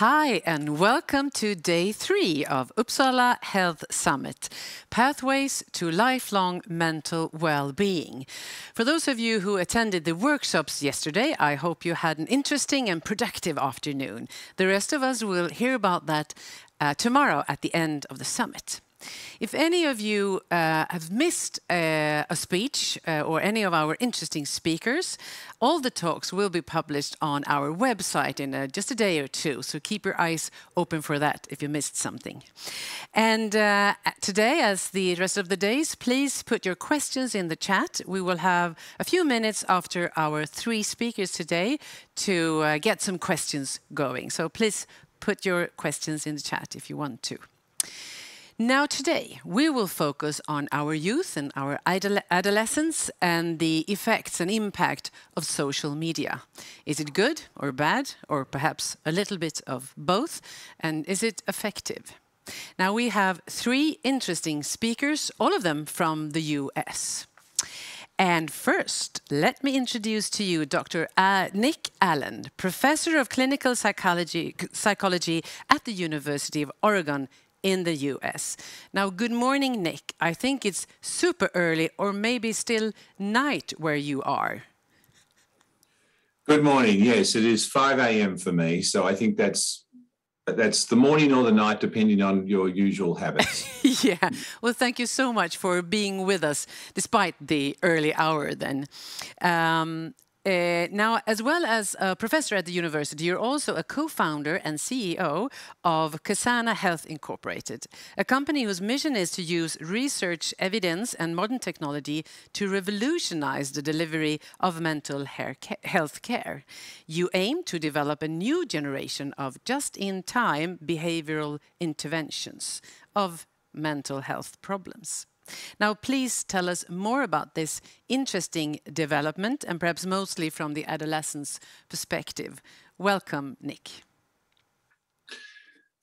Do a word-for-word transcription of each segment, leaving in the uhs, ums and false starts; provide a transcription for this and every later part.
Hi, and welcome to day three of Uppsala Health Summit, Pathways to Lifelong Mental Wellbeing. For those of you who attended the workshops yesterday, I hope you had an interesting and productive afternoon. The rest of us will hear about that uh, tomorrow at the end of the summit. If any of you uh, have missed uh, a speech uh, or any of our interesting speakers, all the talks will be published on our website in uh, just a day or two, so keep your eyes open for that if you missed something. And uh, today, as the rest of the days, please put your questions in the chat. We will have a few minutes after our three speakers today to uh, get some questions going. So please put your questions in the chat if you want to. Now today, we will focus on our youth and our adolescence and the effects and impact of social media. Is it good or bad, or perhaps a little bit of both? And is it effective? Now we have three interesting speakers, all of them from the U S. And first, let me introduce to you Doctor Uh, Nick Allen, Professor of Clinical Psychology, Psychology at the University of Oregon in the U S. Now, good morning, Nick. I think it's super early, or maybe still night where you are. Good morning. Yes, it is five A M for me, so I think that's that's the morning or the night, depending on your usual habits. Yeah. Well, thank you so much for being with us, despite the early hour then. Um, Uh, now, as well as a professor at the university, you're also a co-founder and C E O of Casana Health Incorporated, a company whose mission is to use research, evidence, and modern technology to revolutionize the delivery of mental health care. You aim to develop a new generation of just-in-time behavioral interventions of mental health problems. Now, please tell us more about this interesting development, and perhaps mostly from the adolescence perspective. Welcome, Nick.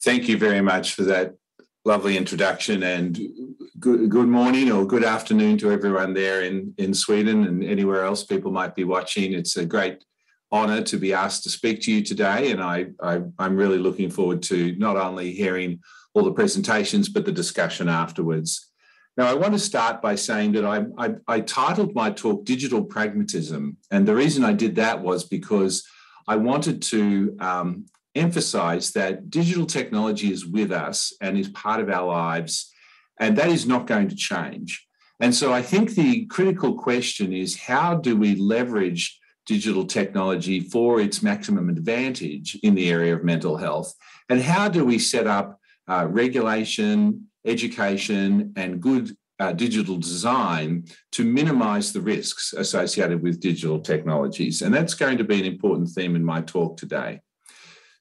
Thank you very much for that lovely introduction, and good, good morning or good afternoon to everyone there in, in Sweden and anywhere else people might be watching. It's a great honor to be asked to speak to you today, and I, I, I'm really looking forward to not only hearing all the presentations, but the discussion afterwards. Now, I want to start by saying that I, I, I titled my talk Digital Pragmatism, and the reason I did that was because I wanted to um, emphasize that digital technology is with us and is part of our lives, and that is not going to change. And so I think the critical question is, how do we leverage digital technology for its maximum advantage in the area of mental health, and how do we set up uh, regulation, education, and good uh, digital design to minimize the risks associated with digital technologies. And that's going to be an important theme in my talk today.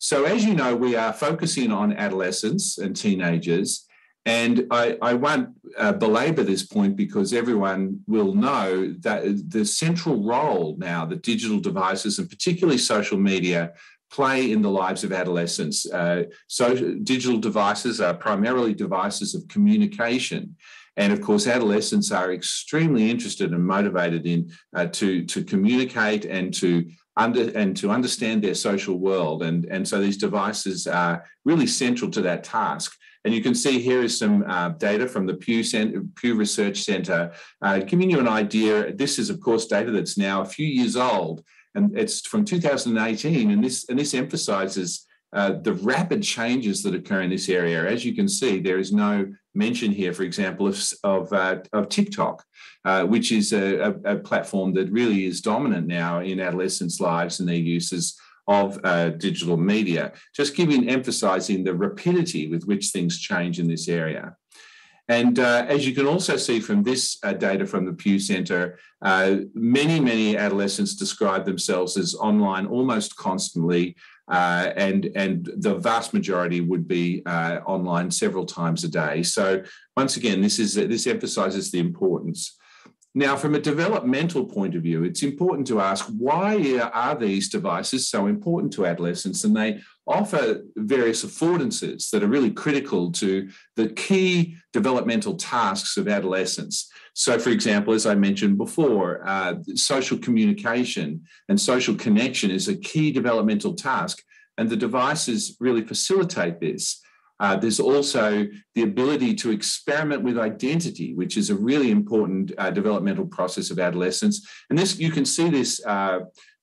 So as you know, we are focusing on adolescents and teenagers. And I, I won't uh, belabor this point because everyone will know that the central role now that digital devices, and particularly social media, play in the lives of adolescents. Uh, so digital devices are primarily devices of communication. And of course, adolescents are extremely interested and motivated in uh, to, to communicate and to, under, and to understand their social world. And, and so these devices are really central to that task. And you can see here is some uh, data from the Pew, Center, Pew Research Center, uh, giving you an idea. This is, of course, data that's now a few years old, and it's from two thousand eighteen, and this, and this emphasizes uh, the rapid changes that occur in this area. As you can see, there is no mention here, for example, of, of, uh, of TikTok, uh, which is a, a, a platform that really is dominant now in adolescents' lives and their uses of uh, digital media, just giving, emphasizing the rapidity with which things change in this area. And uh, as you can also see from this uh, data from the Pew Center, uh, many, many adolescents describe themselves as online almost constantly, uh, and, and the vast majority would be uh, online several times a day. So once again, this, is, this emphasizes the importance. Now, from a developmental point of view, it's important to ask, why are these devices so important to adolescents? And they offer various affordances that are really critical to the key developmental tasks of adolescents. So, for example, as I mentioned before, uh, social communication and social connection is a key developmental task. and the devices really facilitate this. Uh, there's also the ability to experiment with identity, which is a really important uh, developmental process of adolescence. And this, you can see this uh,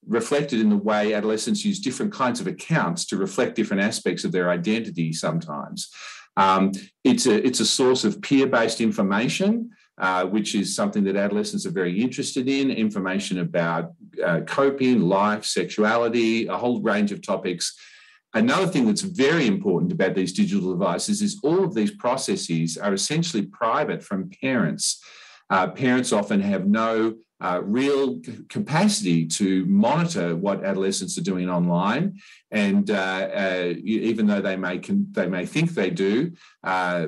reflected in the way adolescents use different kinds of accounts to reflect different aspects of their identity sometimes. Um, it's a, it's a source of peer-based information, uh, which is something that adolescents are very interested in, information about uh, coping, life, sexuality, a whole range of topics. Another thing that's very important about these digital devices is all of these processes are essentially private from parents. Uh, parents often have no uh, real capacity to monitor what adolescents are doing online, and uh, uh, even though they may they may think they do, uh,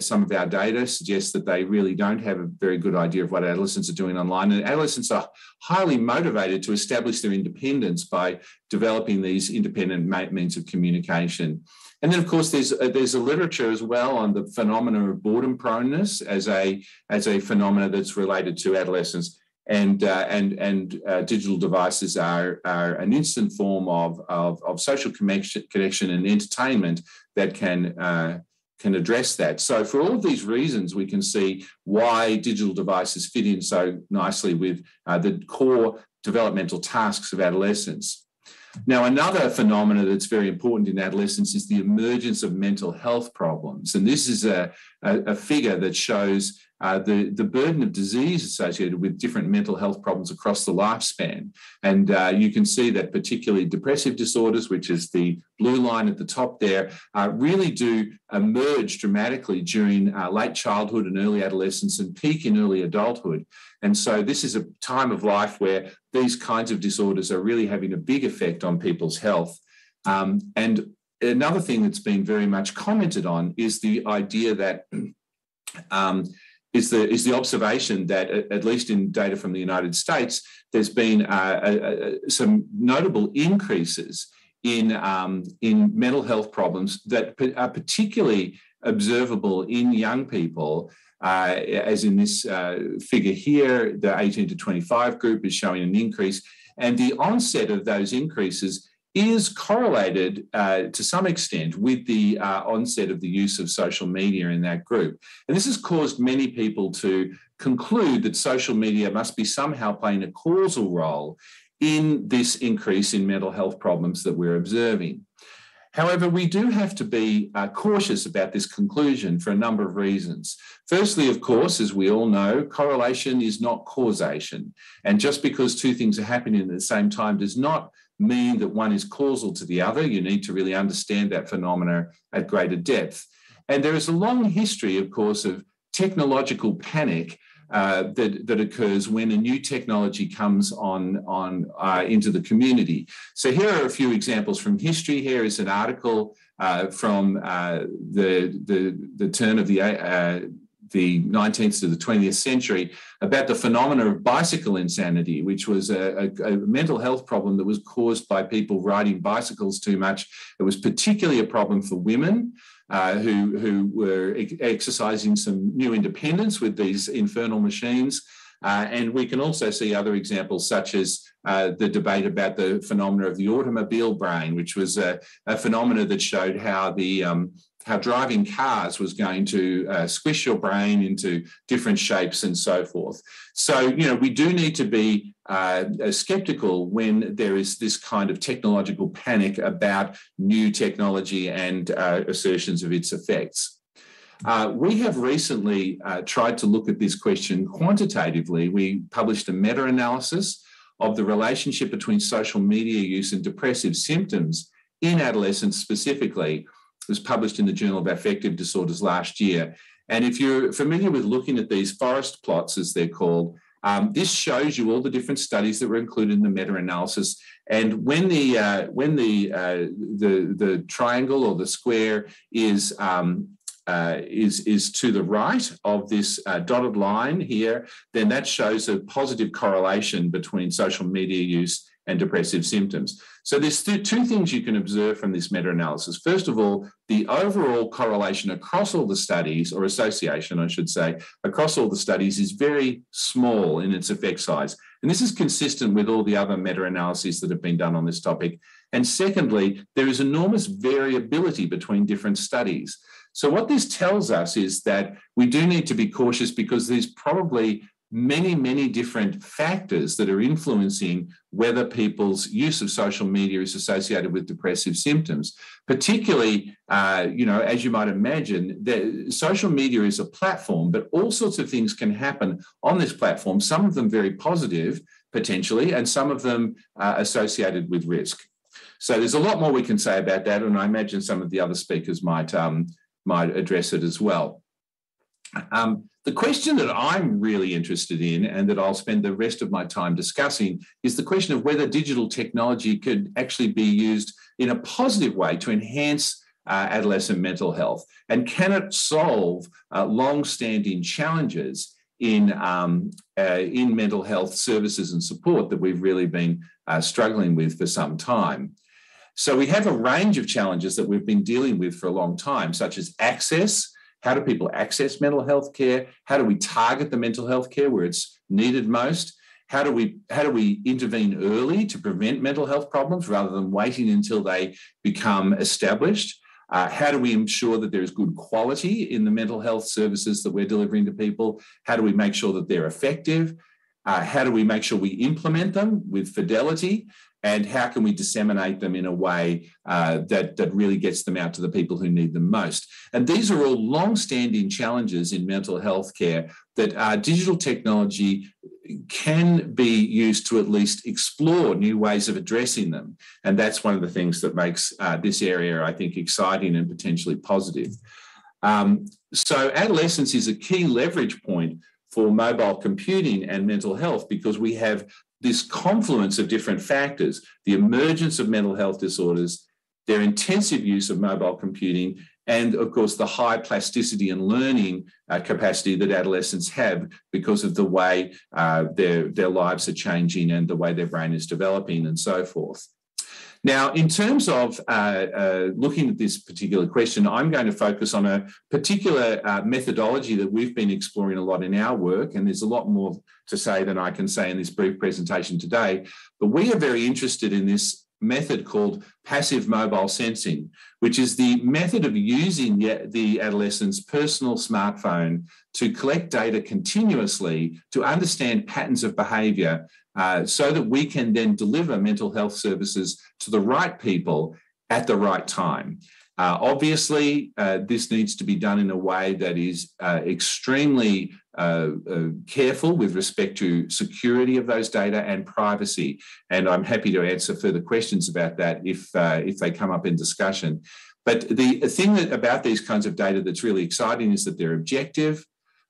some of our data suggests that they really don't have a very good idea of what adolescents are doing online. And adolescents are highly motivated to establish their independence by developing these independent means of communication. And then, of course, there's a, there's a literature as well on the phenomena of boredom proneness as a as a phenomena that's related to adolescence, and uh, and and uh, digital devices are are an instant form of of, of social connection, connection and entertainment that can uh, can address that. So, for all of these reasons, we can see why digital devices fit in so nicely with uh, the core developmental tasks of adolescence. Now, another phenomena that's very important in adolescence is the emergence of mental health problems. And this is a, a, a figure that shows uh, the, the burden of disease associated with different mental health problems across the lifespan. And uh, you can see that particularly depressive disorders, which is the blue line at the top there, uh, really do emerge dramatically during uh, late childhood and early adolescence and peak in early adulthood. And so this is a time of life where these kinds of disorders are really having a big effect on people's health. Um, and another thing that's been very much commented on is the idea that um, is the is the observation that, at least in data from the United States, there's been uh, a, a, some notable increases in um, in mental health problems that are particularly observable in young people. Uh, as in this uh, figure here, the eighteen to twenty-five group is showing an increase, and the onset of those increases is correlated uh, to some extent with the uh, onset of the use of social media in that group. And this has caused many people to conclude that social media must be somehow playing a causal role in this increase in mental health problems that we're observing. However, we do have to be uh, cautious about this conclusion for a number of reasons. Firstly, of course, as we all know, correlation is not causation. And just because two things are happening at the same time does not mean that one is causal to the other. You need to really understand that phenomena at greater depth. And there is a long history, of course, of technological panic uh, that, that occurs when a new technology comes on, on uh, into the community. So here are a few examples from history. Here is an article uh, from uh, the, the, the turn of the, uh, the nineteenth to the twentieth century about the phenomena of bicycle insanity, which was a, a, a mental health problem that was caused by people riding bicycles too much. It was particularly a problem for women. Uh, who, who were ex exercising some new independence with these infernal machines. Uh, and we can also see other examples, such as uh, the debate about the phenomena of the automobile brain, which was a, a phenomena that showed how the um, how driving cars was going to uh, squish your brain into different shapes and so forth. So, you know, we do need to be uh, skeptical when there is this kind of technological panic about new technology and uh, assertions of its effects. Uh, we have recently uh, tried to look at this question quantitatively. We published a meta-analysis of the relationship between social media use and depressive symptoms in adolescents specifically. It was published in the Journal of Affective Disorders last year. And if you're familiar with looking at these forest plots, as they're called, um, this shows you all the different studies that were included in the meta-analysis. And when the uh, when the, uh, the the triangle or the square is um, Uh, is, is to the right of this uh, dotted line here, then that shows a positive correlation between social media use and depressive symptoms. So there's th- two things you can observe from this meta-analysis. First of all, the overall correlation across all the studies, or association, I should say, across all the studies is very small in its effect size. And this is consistent with all the other meta-analyses that have been done on this topic. And secondly, there is enormous variability between different studies. So what this tells us is that we do need to be cautious because there's probably many, many different factors that are influencing whether people's use of social media is associated with depressive symptoms. Particularly, uh, you know, as you might imagine, the, social media is a platform, but all sorts of things can happen on this platform, some of them very positive, potentially, and some of them uh, associated with risk. So there's a lot more we can say about that, and I imagine some of the other speakers might, um, might address it as well. Um, The question that I'm really interested in and that I'll spend the rest of my time discussing is the question of whether digital technology could actually be used in a positive way to enhance uh, adolescent mental health, and can it solve uh, long-standing challenges in, um, uh, in mental health services and support that we've really been uh, struggling with for some time. So we have a range of challenges that we've been dealing with for a long time, such as access. How do people access mental health care? How do we target the mental health care where it's needed most? How do we, how do we intervene early to prevent mental health problems rather than waiting until they become established? Uh, how do we ensure that there is good quality in the mental health services that we're delivering to people? How do we make sure that they're effective? Uh, how do we make sure we implement them with fidelity? And how can we disseminate them in a way uh, that, that really gets them out to the people who need them most? And these are all long-standing challenges in mental health care that uh, digital technology can be used to at least explore new ways of addressing them. And that's one of the things that makes uh, this area, I think, exciting and potentially positive. Um, so adolescence is a key leverage point for mobile computing and mental health because we have this confluence of different factors, the emergence of mental health disorders, their intensive use of mobile computing, and of course the high plasticity and learning uh, capacity that adolescents have because of the way uh, their, their lives are changing and the way their brain is developing and so forth. Now, in terms of uh, uh, looking at this particular question, I'm going to focus on a particular uh, methodology that we've been exploring a lot in our work, and there's a lot more to say than I can say in this brief presentation today. But we are very interested in this method called passive mobile sensing, which is the method of using the adolescent's personal smartphone to collect data continuously to understand patterns of behaviour uh, so that we can then deliver mental health services to the right people at the right time. Uh, obviously, uh, this needs to be done in a way that is uh, extremely uh, uh, careful with respect to security of those data and privacy. And I'm happy to answer further questions about that if, uh, if they come up in discussion. But the thing that, about these kinds of data that's really exciting is that they're objective,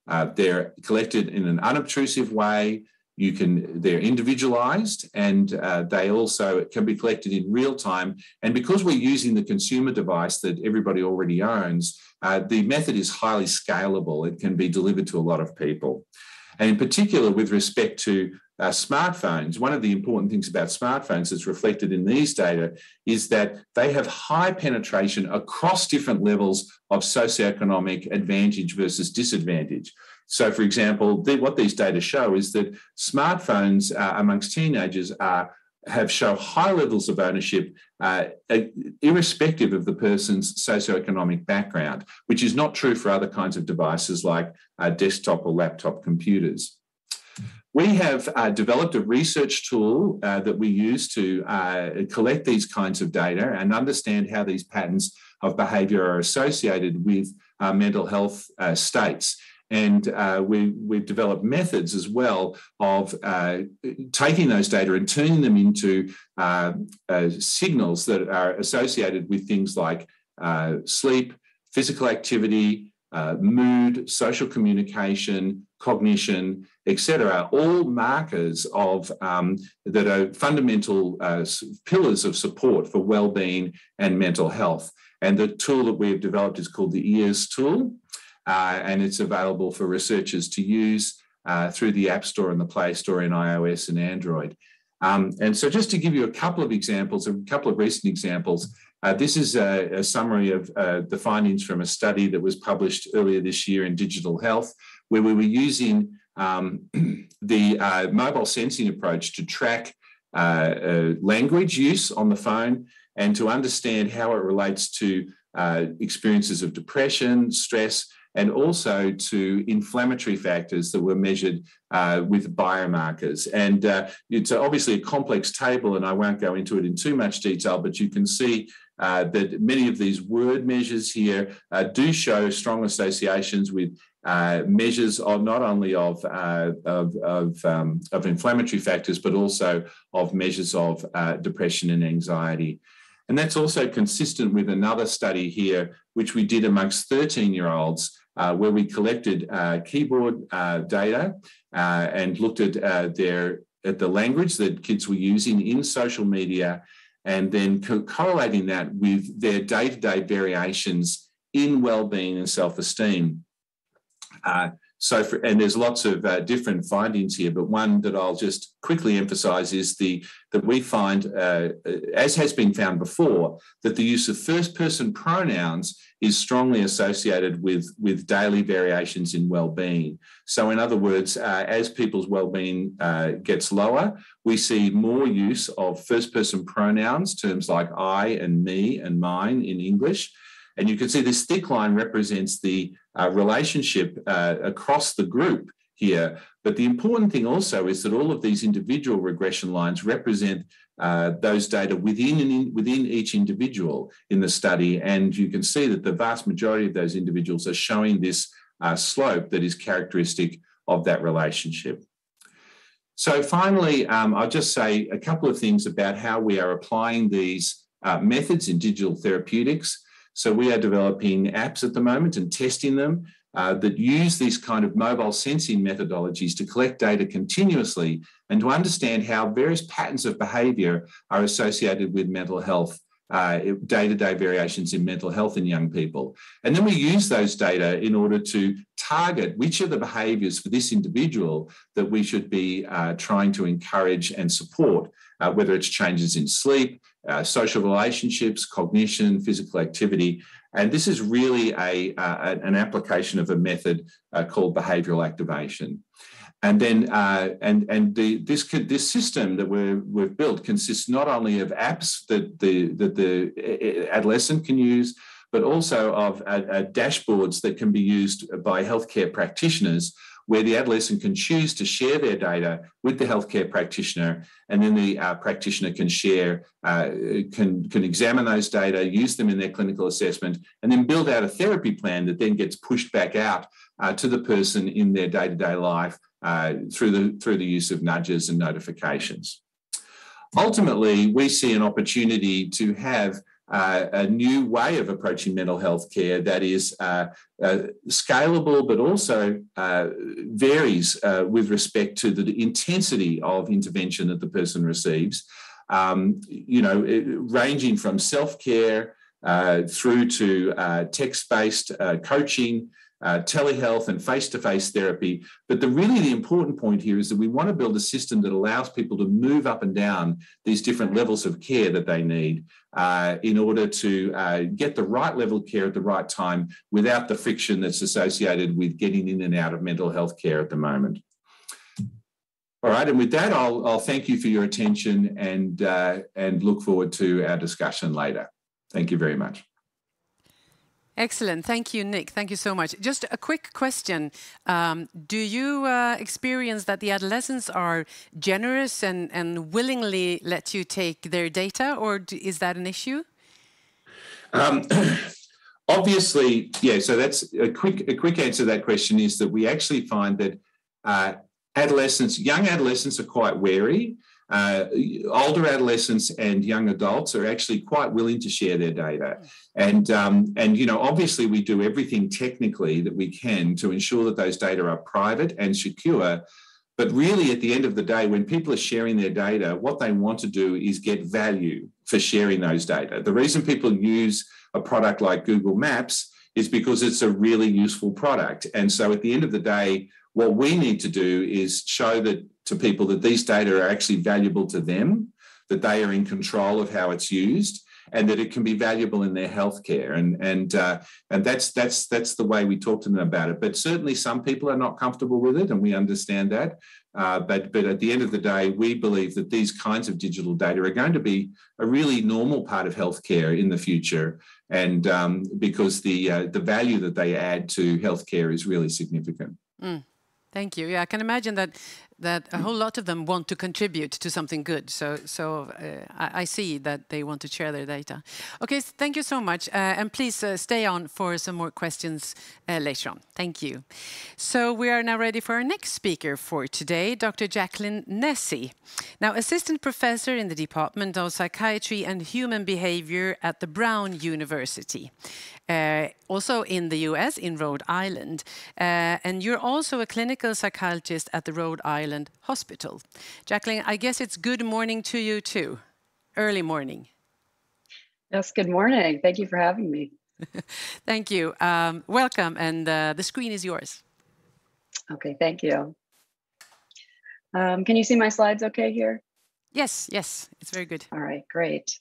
uh, they're collected in an unobtrusive way, You can, they're individualized, and uh, they also can be collected in real time. And because we're using the consumer device that everybody already owns, uh, the method is highly scalable. It can be delivered to a lot of people. And in particular, with respect to uh, smartphones, one of the important things about smartphones that's reflected in these data is that they have high penetration across different levels of socioeconomic advantage versus disadvantage. So, for example, the, what these data show is that smartphones uh, amongst teenagers are, have show high levels of ownership, uh, irrespective of the person's socioeconomic background, which is not true for other kinds of devices like uh, desktop or laptop computers. We have uh, developed a research tool uh, that we use to uh, collect these kinds of data and understand how these patterns of behaviour are associated with uh, mental health uh, states. And uh, we, we've developed methods as well of uh, taking those data and turning them into uh, uh, signals that are associated with things like uh, sleep, physical activity, uh, mood, social communication, cognition, et cetera, all markers of um, that are fundamental uh, pillars of support for well-being and mental health. And the tool that we have developed is called the EARS tool. Uh, and it's available for researchers to use uh, through the App Store and the Play Store in iOS and Android. Um, and so just to give you a couple of examples, a couple of recent examples, uh, this is a, a summary of uh, the findings from a study that was published earlier this year in Digital Health, where we were using um, the uh, mobile sensing approach to track uh, uh, language use on the phone and to understand how it relates to uh, experiences of depression, stress, and also to inflammatory factors that were measured uh, with biomarkers. And uh, it's obviously a complex table, and I won't go into it in too much detail, but you can see uh, that many of these word measures here uh, do show strong associations with uh, measures of not only of, uh, of, of, um, of inflammatory factors, but also of measures of uh, depression and anxiety. And that's also consistent with another study here, which we did amongst thirteen-year-olds, uh, where we collected uh, keyboard uh, data uh, and looked at uh, their at the language that kids were using in social media, and then co correlating that with their day-to-day variations in well-being and self-esteem. Uh, So, for, and there's lots of uh, different findings here, but one that I'll just quickly emphasise is the that we find, uh, as has been found before, that the use of first-person pronouns is strongly associated with, with daily variations in well-being. So, in other words, uh, as people's well-being uh, gets lower, we see more use of first-person pronouns, terms like I and me and mine in English. And you can see this thick line represents the uh, relationship uh, across the group here. But the important thing also is that all of these individual regression lines represent uh, those data within, an in, within each individual in the study. And you can see that the vast majority of those individuals are showing this uh, slope that is characteristic of that relationship. So finally, um, I'll just say a couple of things about how we are applying these uh, methods in digital therapeutics. So we are developing apps at the moment and testing them uh, that use these kind of mobile sensing methodologies to collect data continuously and to understand how various patterns of behaviour are associated with mental health, uh, day-to-day variations in mental health in young people. And then we use those data in order to target which are the behaviours for this individual that we should be uh, trying to encourage and support, uh, whether it's changes in sleep, Uh, social relationships, cognition, physical activity. And this is really a, uh, an application of a method uh, called behavioural activation. And then uh, and, and the, this, this system that we're, we've built consists not only of apps that the, that the adolescent can use, but also of uh, dashboards that can be used by healthcare practitioners, where the adolescent can choose to share their data with the healthcare practitioner, and then the uh, practitioner can share, uh, can, can examine those data, use them in their clinical assessment, and then build out a therapy plan that then gets pushed back out uh, to the person in their day-to-day life uh, through the, through the use of nudges and notifications. Ultimately, we see an opportunity to have Uh, a new way of approaching mental health care that is uh, uh, scalable, but also uh, varies uh, with respect to the intensity of intervention that the person receives, um, you know, it, ranging from self-care uh, through to uh, text-based uh, coaching, Uh, telehealth and face-to-face therapy. But the really the important point here is that we want to build a system that allows people to move up and down these different levels of care that they need uh, in order to uh, get the right level of care at the right time without the friction that's associated with getting in and out of mental health care at the moment. All right, and with that, I'll, I'll thank you for your attention and, uh, and look forward to our discussion later. Thank you very much. Excellent. Thank you, Nick. Thank you so much. Just a quick question. Um, do you uh, experience that the adolescents are generous and, and willingly let you take their data, or do, is that an issue? Um, obviously, yeah. So that's a quick, a quick answer to that question is that we actually find that uh, adolescents, young adolescents are quite wary. Uh, older adolescents and young adults are actually quite willing to share their data. And, um, and, you know, obviously we do everything technically that we can to ensure that those data are private and secure. But really, at the end of the day, when people are sharing their data, what they want to do is get value for sharing those data. The reason people use a product like Google Maps is because it's a really useful product. And so at the end of the day, what we need to do is show that to people that these data are actually valuable to them, that they are in control of how it's used, and that it can be valuable in their healthcare. And, and, uh, and that's, that's, that's the way we talk to them about it. But certainly some people are not comfortable with it, and we understand that. Uh, but, but at the end of the day, we believe that these kinds of digital data are going to be a really normal part of healthcare in the future, and um, because the, uh, the value that they add to healthcare is really significant. Mm. Thank you. Yeah, I can imagine that that a whole lot of them want to contribute to something good. So, so uh, I, I see that they want to share their data. Okay, so thank you so much. Uh, and please uh, stay on for some more questions uh, later on. Thank you. So we are now ready for our next speaker for today, Doctor Jacqueline Nesi. Now, assistant professor in the Department of Psychiatry and Human Behavior at the Brown University. Uh, also in the U S, in Rhode Island. Uh, and you're also a clinical psychologist at the Rhode Island Hospital. Jacqueline, I guess it's good morning to you too. Early morning. Yes, good morning. Thank you for having me. Thank you. Um, welcome, and uh, the screen is yours. Okay, thank you. Um, can you see my slides okay here? Yes, yes, it's very good. All right, great.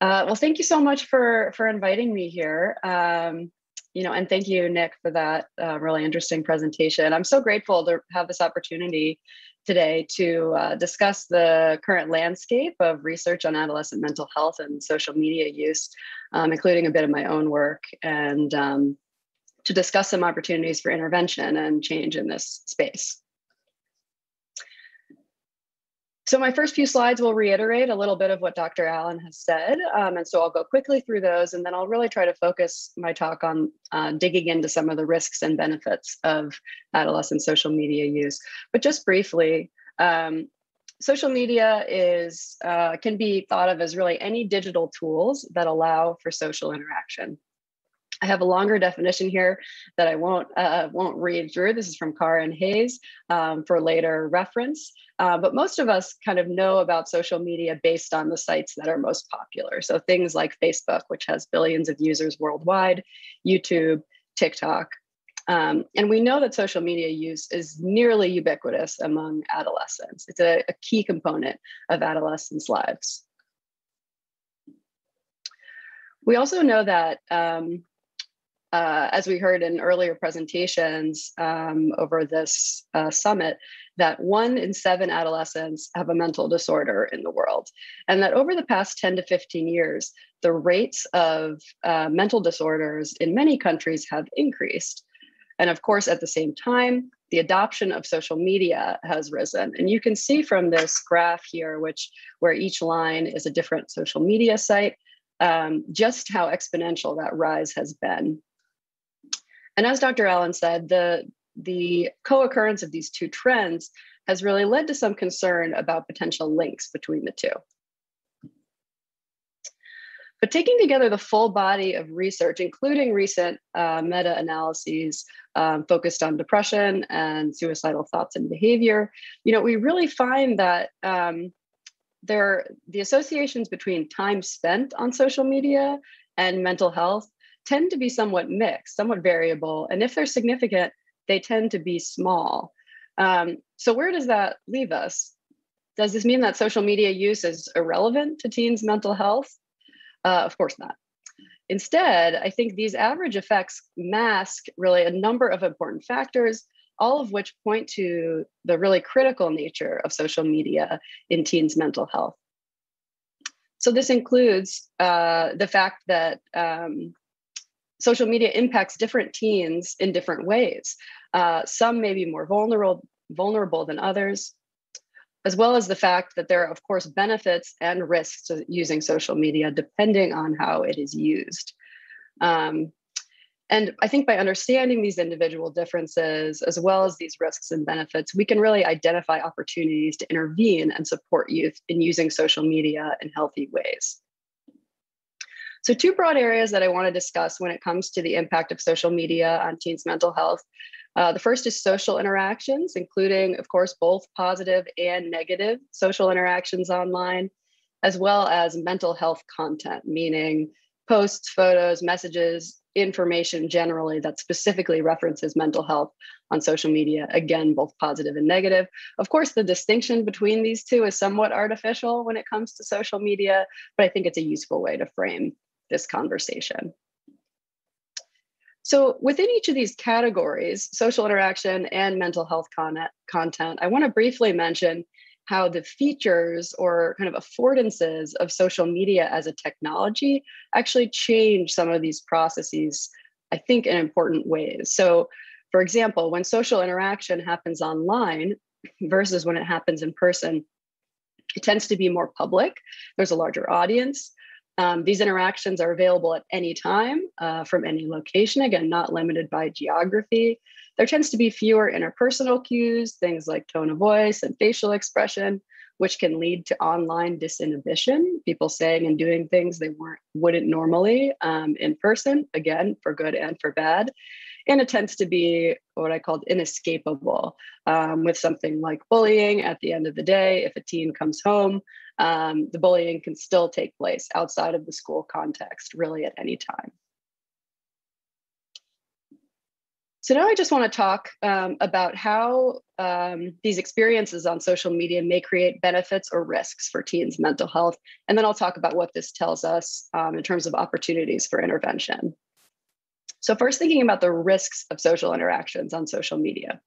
Uh, well, thank you so much for, for inviting me here, um, you know, and thank you, Nick, for that uh, really interesting presentation. I'm so grateful to have this opportunity today to uh, discuss the current landscape of research on adolescent mental health and social media use, um, including a bit of my own work, and um, to discuss some opportunities for intervention and change in this space. So my first few slides will reiterate a little bit of what Doctor Allen has said, um, and so I'll go quickly through those, and then I'll really try to focus my talk on uh, digging into some of the risks and benefits of adolescent social media use. But just briefly, um, social media is uh, can be thought of as really any digital tools that allow for social interaction. I have a longer definition here that I won't uh, won't read through. This is from Carr and Hayes um, for later reference. Uh, but most of us kind of know about social media based on the sites that are most popular. So things like Facebook, which has billions of users worldwide, YouTube, TikTok. Um, and we know that social media use is nearly ubiquitous among adolescents. It's a, a key component of adolescents' lives. We also know that um, Uh, as we heard in earlier presentations um, over this uh, summit, that one in seven adolescents have a mental disorder in the world. And that over the past ten to fifteen years, the rates of uh, mental disorders in many countries have increased. And of course, at the same time, the adoption of social media has risen. And you can see from this graph here, which where each line is a different social media site, um, just how exponential that rise has been. And as Doctor Allen said, the, the co-occurrence of these two trends has really led to some concern about potential links between the two. But taking together the full body of research, including recent uh, meta-analyses um, focused on depression and suicidal thoughts and behavior, you know, we really find that um, there the associations between time spent on social media and mental health tend to be somewhat mixed, somewhat variable. And if they're significant, they tend to be small. Um, so where does that leave us? Does this mean that social media use is irrelevant to teens' mental health? Uh, of course not. Instead, I think these average effects mask really a number of important factors, all of which point to the really critical nature of social media in teens' mental health. So this includes uh, the fact that um, social media impacts different teens in different ways. Uh, some may be more vulnerable, vulnerable than others, as well as the fact that there are, of course, benefits and risks to using social media depending on how it is used. Um, and I think by understanding these individual differences, as well as these risks and benefits, we can really identify opportunities to intervene and support youth in using social media in healthy ways. So two broad areas that I want to discuss when it comes to the impact of social media on teens' mental health. Uh, the first is social interactions, including, of course, both positive and negative social interactions online, as well as mental health content, meaning posts, photos, messages, information generally that specifically references mental health on social media, again, both positive and negative. Of course, the distinction between these two is somewhat artificial when it comes to social media, but I think it's a useful way to frame this conversation. So within each of these categories, social interaction and mental health con- content, I want to briefly mention how the features or kind of affordances of social media as a technology actually change some of these processes, I think, in important ways. So, for example, when social interaction happens online versus when it happens in person, it tends to be more public. There's a larger audience. Um, these interactions are available at any time uh, from any location, again, not limited by geography. There tends to be fewer interpersonal cues, things like tone of voice and facial expression, which can lead to online disinhibition, people saying and doing things they weren't, wouldn't normally um, in person, again, for good and for bad. And it tends to be what I called inescapable, um, with something like bullying. At the end of the day, if a teen comes home, um, the bullying can still take place outside of the school context, really at any time. So now I just want to talk um, about how um, these experiences on social media may create benefits or risks for teens' mental health. And then I'll talk about what this tells us um, in terms of opportunities for intervention. So first, thinking about the risks of social interactions on social media.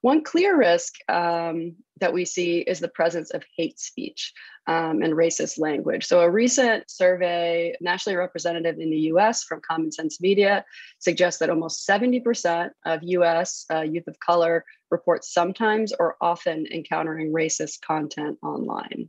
One clear risk um, that we see is the presence of hate speech um, and racist language. So a recent survey, nationally representative in the U S from Common Sense Media, suggests that almost seventy percent of U S uh, youth of color report sometimes or often encountering racist content online.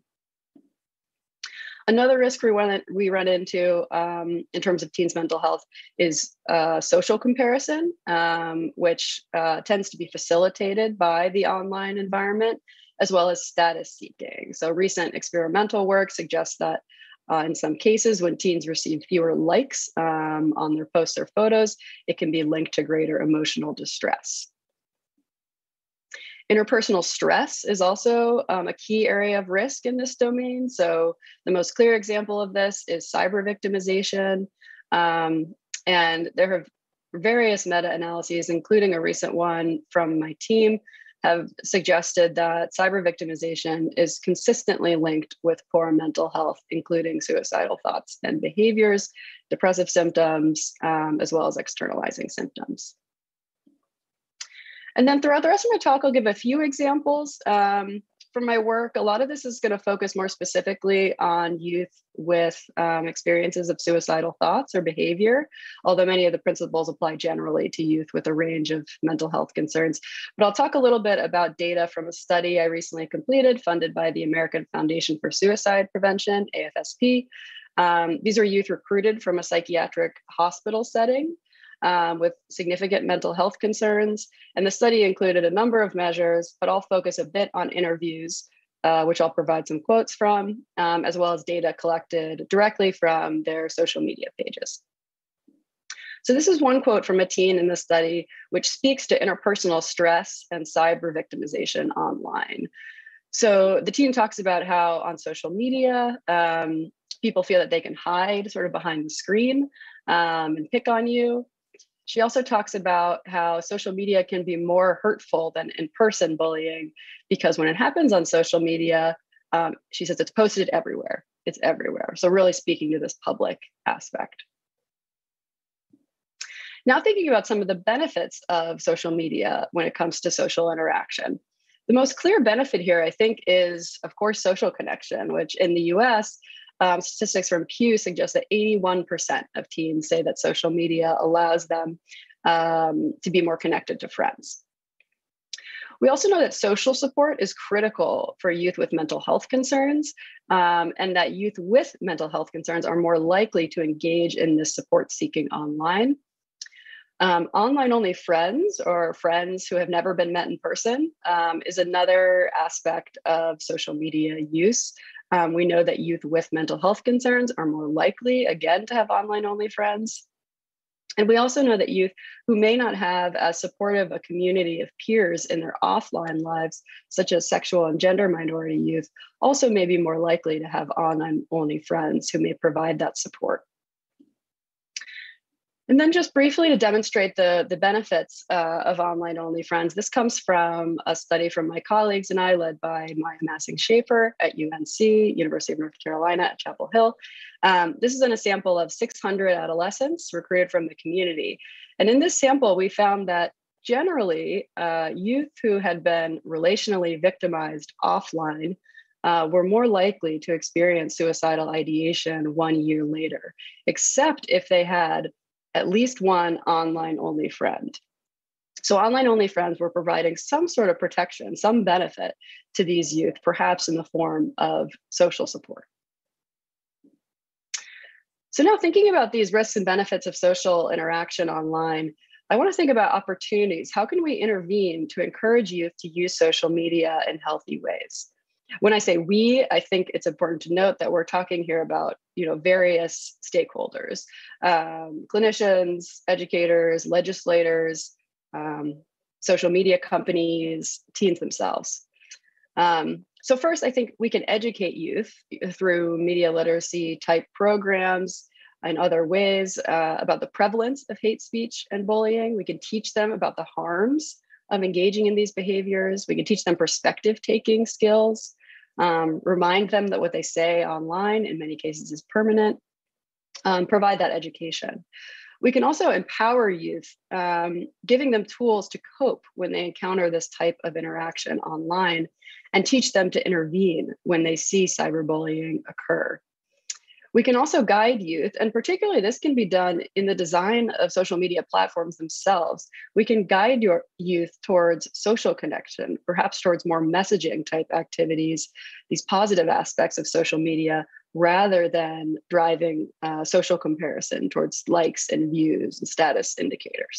Another risk we run, we run into um, in terms of teens' mental health is uh, social comparison, um, which uh, tends to be facilitated by the online environment, as well as status seeking. So recent experimental work suggests that uh, in some cases, when teens receive fewer likes um, on their posts or photos, it can be linked to greater emotional distress. Interpersonal stress is also um, a key area of risk in this domain. So the most clear example of this is cyber victimization. Um, and there have various meta-analyses, including a recent one from my team, have suggested that cyber victimization is consistently linked with poor mental health, including suicidal thoughts and behaviors, depressive symptoms, um, as well as externalizing symptoms. And then throughout the rest of my talk, I'll give a few examples um, from my work. A lot of this is going to focus more specifically on youth with um, experiences of suicidal thoughts or behavior, although many of the principles apply generally to youth with a range of mental health concerns. But I'll talk a little bit about data from a study I recently completed, funded by the American Foundation for Suicide Prevention, A F S P. Um, these are youth recruited from a psychiatric hospital setting Um, with significant mental health concerns. And the study included a number of measures, but I'll focus a bit on interviews, uh, which I'll provide some quotes from, um, as well as data collected directly from their social media pages. So this is one quote from a teen in the study, which speaks to interpersonal stress and cyber victimization online. So the teen talks about how on social media, um, people feel that they can hide sort of behind the screen um, and pick on you. She also talks about how social media can be more hurtful than in-person bullying, because when it happens on social media, um, she says it's posted everywhere. It's everywhere. So really speaking to this public aspect. Now thinking about some of the benefits of social media when it comes to social interaction. The most clear benefit here, I think, is, of course, social connection, which in the U S, Um, statistics from Pew suggest that eighty-one percent of teens say that social media allows them um, to be more connected to friends. We also know that social support is critical for youth with mental health concerns, um, and that youth with mental health concerns are more likely to engage in this support seeking online. Um, Online-only friends, or friends who have never been met in person, um, is another aspect of social media use. Um, we know that youth with mental health concerns are more likely, again, to have online-only friends. And we also know that youth who may not have as supportive a community of peers in their offline lives, such as sexual and gender minority youth, also may be more likely to have online-only friends who may provide that support And then just briefly to demonstrate the, the benefits uh, of online-only friends, this comes from a study from my colleagues and I, led by Maya Massing-Schaefer at U N C, University of North Carolina at Chapel Hill. Um, this is in a sample of six hundred adolescents recruited from the community. And in this sample, we found that generally, uh, youth who had been relationally victimized offline Uh, were more likely to experience suicidal ideation one year later, except if they had at least one online-only friend. So online-only friends were providing some sort of protection, some benefit to these youth, perhaps in the form of social support. So now thinking about these risks and benefits of social interaction online, I want to think about opportunities. How can we intervene to encourage youth to use social media in healthy ways? When I say we, I think it's important to note that we're talking here about, you know, various stakeholders, um, clinicians, educators, legislators, um, social media companies, teens themselves. Um, so first, I think we can educate youth through media literacy type programs and other ways uh, about the prevalence of hate speech and bullying. We can teach them about the harms of engaging in these behaviors. We can teach them perspective taking skills. Um, remind them that what they say online in many cases is permanent, um, provide that education. We can also empower youth, um, giving them tools to cope when they encounter this type of interaction online and teach them to intervene when they see cyberbullying occur. We can also guide youth, and particularly this can be done in the design of social media platforms themselves. We can guide your youth towards social connection, perhaps towards more messaging type activities, these positive aspects of social media, rather than driving uh, social comparison towards likes and views and status indicators.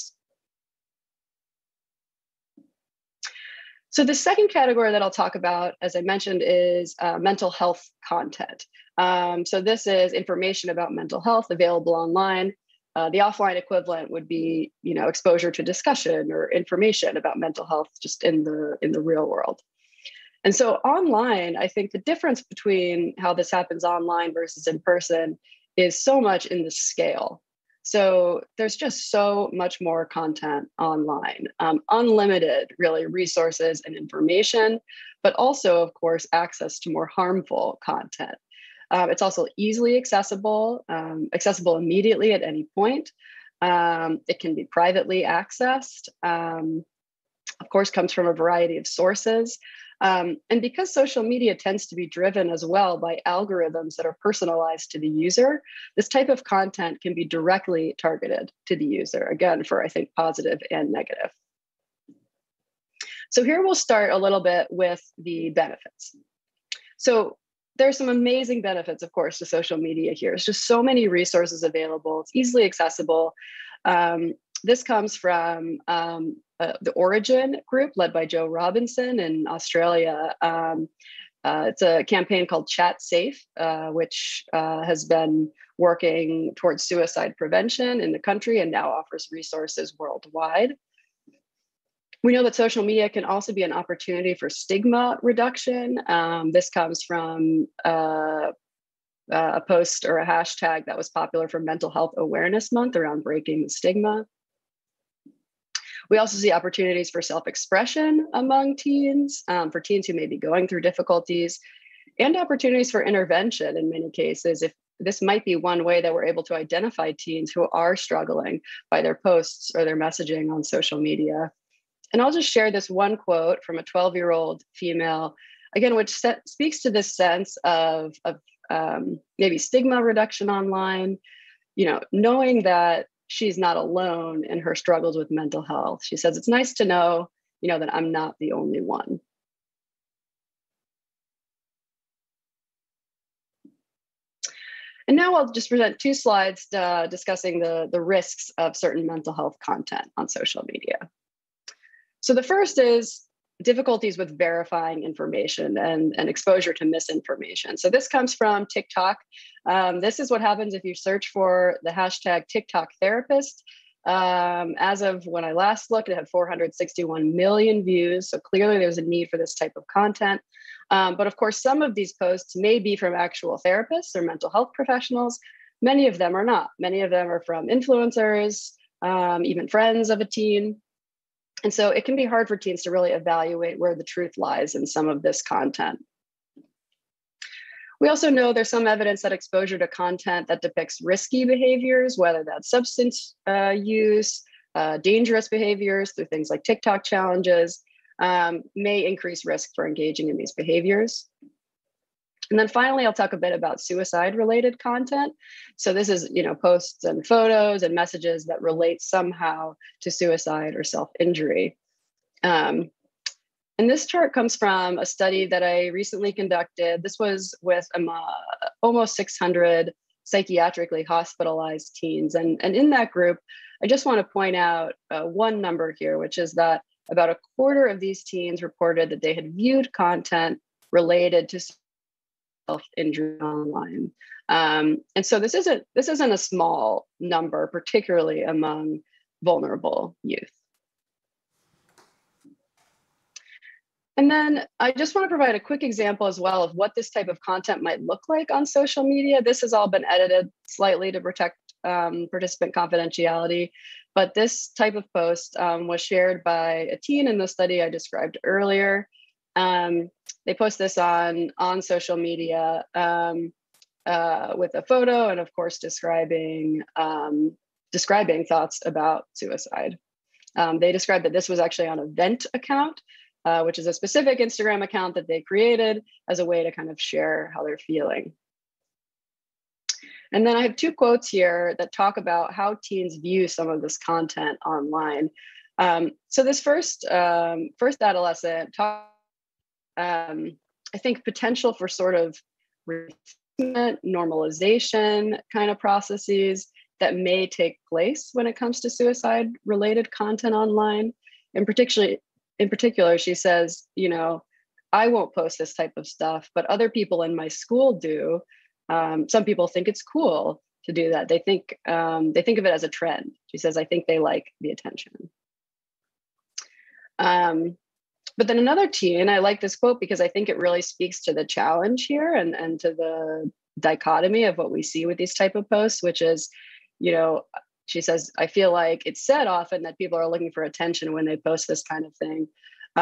So the second category that I'll talk about, as I mentioned, is uh, mental health content. Um, so this is information about mental health available online. Uh, the offline equivalent would be, you know, exposure to discussion or information about mental health just in the, in the real world. And so online, I think the difference between how this happens online versus in person is so much in the scale. So there's just so much more content online, um, unlimited, really, resources and information, but also, of course, access to more harmful content. Uh, it's also easily accessible, um, accessible immediately at any point. Um, it can be privately accessed, um, of course, comes from a variety of sources. Um, and because social media tends to be driven as well by algorithms that are personalized to the user, this type of content can be directly targeted to the user, again, for, I think, positive and negative. So here we'll start a little bit with the benefits. So there's some amazing benefits, of course, to social media here. It's just so many resources available. It's easily accessible. Um, this comes from um, Uh, the Origin group led by Joe Robinson in Australia. Um, uh, it's a campaign called ChatSafe, uh, which uh, has been working towards suicide prevention in the country and now offers resources worldwide. We know that social media can also be an opportunity for stigma reduction. Um, this comes from uh, a post or a hashtag that was popular for Mental Health Awareness Month around breaking the stigma. We also see opportunities for self-expression among teens, um, for teens who may be going through difficulties, and opportunities for intervention in many cases. If this might be one way that we're able to identify teens who are struggling by their posts or their messaging on social media. And I'll just share this one quote from a twelve-year-old female, again, which set, speaks to this sense of, of um, maybe stigma reduction online, you know, knowing that she's not alone in her struggles with mental health. She says, it's nice to know, you know, that I'm not the only one. And now I'll just present two slides uh, discussing the, the risks of certain mental health content on social media. So the first is difficulties with verifying information and, and exposure to misinformation. So this comes from TikTok. Um, this is what happens if you search for the hashtag TikTok therapist. Um, as of when I last looked, it had four hundred sixty-one million views. So clearly there's a need for this type of content. Um, but of course, some of these posts may be from actual therapists or mental health professionals, Many of them are not. Many of them are from influencers, um, even friends of a teen. And so it can be hard for teens to really evaluate where the truth lies in some of this content. We also know there's some evidence that exposure to content that depicts risky behaviors, whether that's substance uh, use, uh, dangerous behaviors through things like TikTok challenges, um, may increase risk for engaging in these behaviors. And then finally, I'll talk a bit about suicide-related content. So this is, you know, posts and photos and messages that relate somehow to suicide or self-injury. Um, And this chart comes from a study that I recently conducted. This was with um, uh, almost six hundred psychiatrically hospitalized teens. And, and in that group, I just want to point out uh, one number here, which is that about a quarter of these teens reported that they had viewed content related to self-injury online. Um, and so this isn't, this isn't a small number, particularly among vulnerable youth. And then I just want to provide a quick example as well of what this type of content might look like on social media. This has all been edited slightly to protect um, participant confidentiality, but this type of post um, was shared by a teen in the study I described earlier. Um, they post this on, on social media um, uh, with a photo and of course describing, um, describing thoughts about suicide. Um, they described that this was actually on a Vent account, Uh, which is a specific Instagram account that they created as a way to kind of share how they're feeling. And then I have two quotes here that talk about how teens view some of this content online. Um, so this first, um, first adolescent talk, um, I think potential for sort of normalization kind of processes that may take place when it comes to suicide-related content online, and particularly In particular, she says, you know, I won't post this type of stuff, but other people in my school do. Um, some people think it's cool to do that. They think um, they think of it as a trend. She says, I think they like the attention. Um, but then another teen, I like this quote because I think it really speaks to the challenge here and, and to the dichotomy of what we see with these type of posts, which is, you know, she says, I feel like it's said often that people are looking for attention when they post this kind of thing,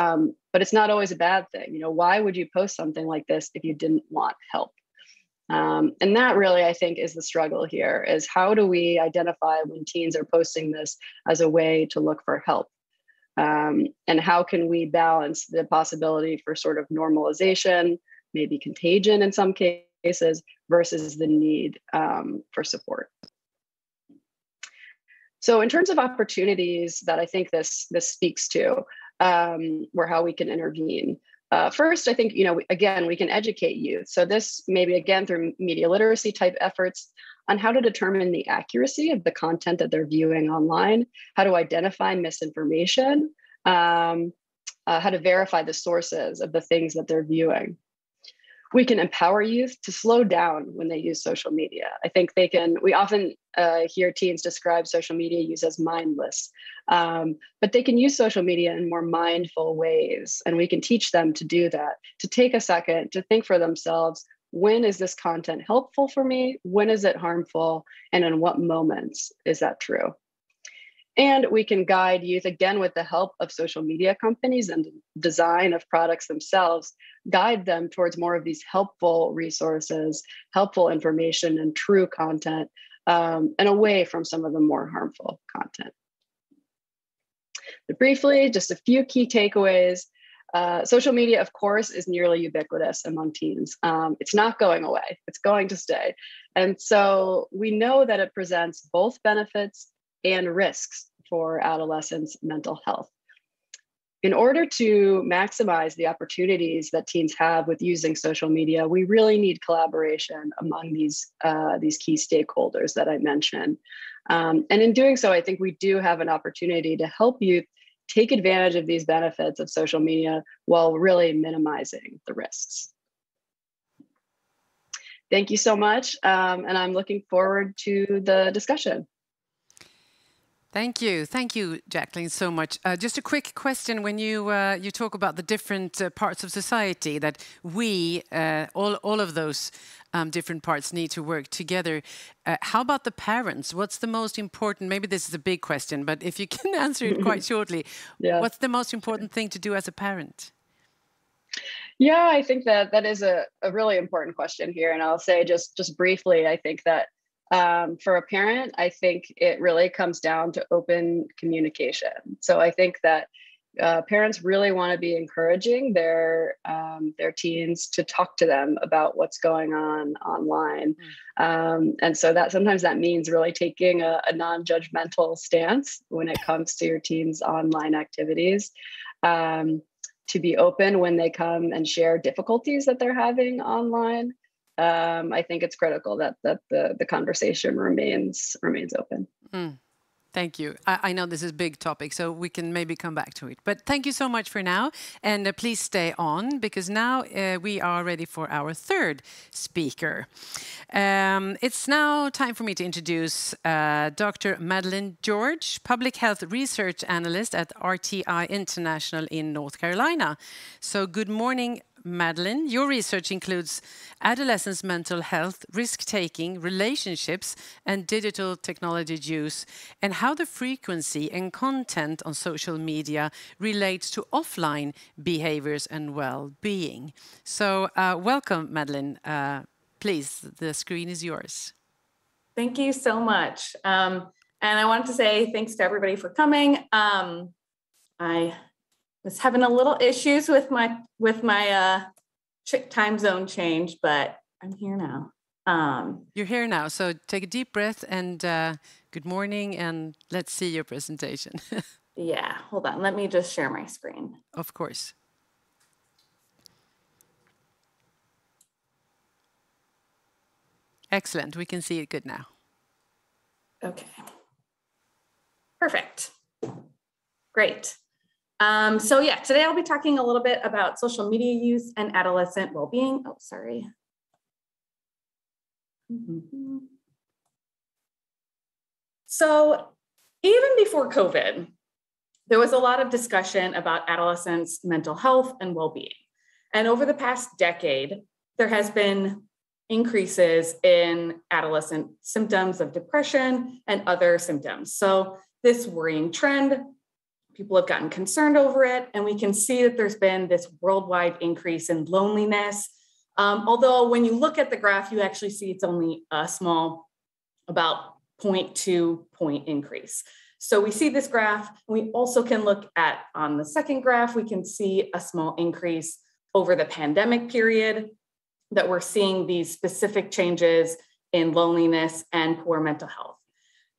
um, but it's not always a bad thing. You know, why would you post something like this if you didn't want help? Um, and that really, I think, is the struggle here, is how do we identify when teens are posting this as a way to look for help? Um, and how can we balance the possibility for sort of normalization, maybe contagion in some cases, versus the need um, for support? So in terms of opportunities that I think this, this speaks to, um, or how we can intervene. Uh, first, I think, you know, again, we can educate youth. So this maybe, again, through media literacy type efforts on how to determine the accuracy of the content that they're viewing online, how to identify misinformation, um, uh, how to verify the sources of the things that they're viewing. We can empower youth to slow down when they use social media. I think they can, we often uh, hear teens describe social media use as mindless, um, but they can use social media in more mindful ways. And we can teach them to do that, to take a second, to think for themselves, when is this content helpful for me? When is it harmful? And in what moments is that true? And we can guide youth, again, with the help of social media companies and design of products themselves, guide them towards more of these helpful resources, helpful information and true content, um, and away from some of the more harmful content. But briefly, just a few key takeaways. Uh, social media, of course, is nearly ubiquitous among teens. Um, it's not going away, it's going to stay. And so we know that it presents both benefits and risks for adolescents' mental health. In order to maximize the opportunities that teens have with using social media, we really need collaboration among these, uh, these key stakeholders that I mentioned. Um, and in doing so, I think we do have an opportunity to help you take advantage of these benefits of social media while really minimizing the risks. Thank you so much, um, and I'm looking forward to the discussion. Thank you. Thank you, Jacqueline, so much. Uh, just a quick question. When you uh, you talk about the different uh, parts of society, that we, uh, all, all of those um, different parts need to work together, uh, how about the parents? What's the most important? Maybe this is a big question, but if you can answer it quite shortly. Yeah. What's the most important thing to do as a parent? Yeah, I think that that is a, a really important question here. And I'll say just, just briefly, I think that Um, for a parent, I think it really comes down to open communication. So I think that uh, parents really want to be encouraging their um, their teens to talk to them about what's going on online. Mm. Um, and so that sometimes that means really taking a, a non-judgmental stance when it comes to your teens' online activities. Um, to be open when they come and share difficulties that they're having online. Um, I think it's critical that that the, the conversation remains remains open. Mm. Thank you. I, I know this is a big topic, so we can maybe come back to it. But thank you so much for now. And uh, please stay on, because now uh, we are ready for our third speaker. Um, it's now time for me to introduce uh, Doctor Madeleine George, Public Health Research Analyst at R T I International in North Carolina. So good morning, Madeleine. Your research includes adolescents' mental health, risk-taking, relationships, and digital technology use, and how the frequency and content on social media relates to offline behaviors and well-being. So uh, welcome, Madeleine. Uh, please, the screen is yours. Thank you so much. Um, and I wanted to say thanks to everybody for coming. Um, I... was having a little issues with my with my uh, time zone change, but I'm here now. Um, You're here now, so take a deep breath and uh, good morning, and let's see your presentation. Yeah, hold on. Let me just share my screen. Of course. Excellent. We can see it good now. Okay. Perfect. Great. Um, so yeah, today I'll be talking a little bit about social media use and adolescent well-being. Oh, sorry. Mm-hmm. So even before COVID, there was a lot of discussion about adolescents' mental health and well-being. And over the past decade, there has been increases in adolescent symptoms of depression and other symptoms. So this worrying trend, people have gotten concerned over it, and we can see that there's been this worldwide increase in loneliness. Um, although when you look at the graph, you actually see it's only a small, about zero point two point increase. So we see this graph. We also can look at, on the second graph, we can see a small increase over the pandemic period, that we're seeing these specific changes in loneliness and poor mental health.